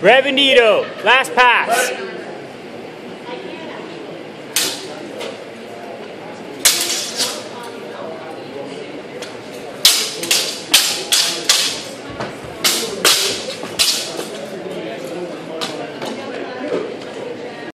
Brev, last pass.